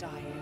almost dying.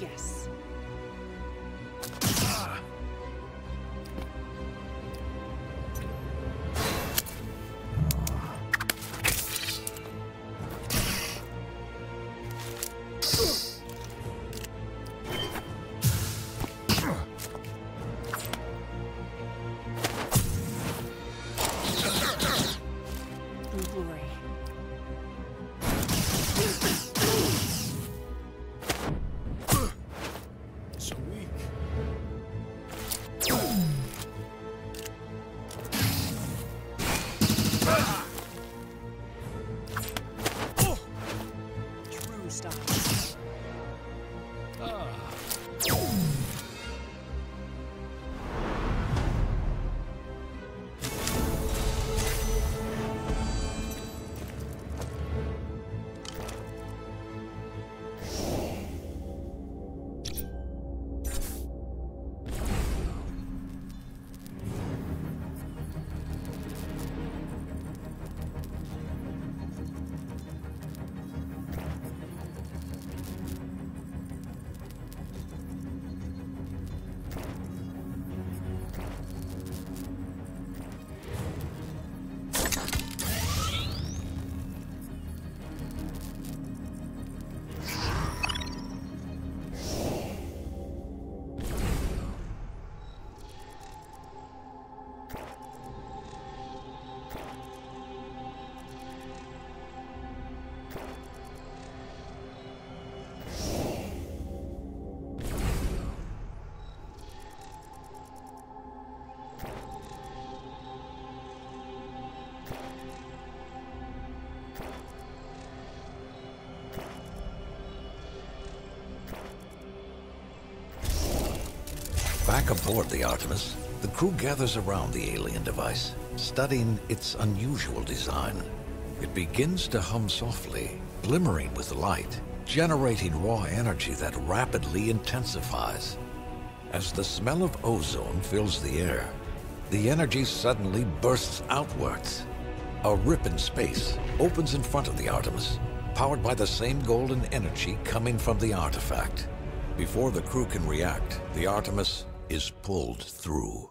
Yes. Back aboard the Artemis, The crew gathers around the alien device, studying its unusual design. It begins to hum softly, glimmering with light, generating raw energy that rapidly intensifies. As the smell of ozone fills the air, the energy suddenly bursts outwards. A rip in space opens in front of the Artemis, powered by the same golden energy coming from the artifact. Before the crew can react, the Artemis is pulled through.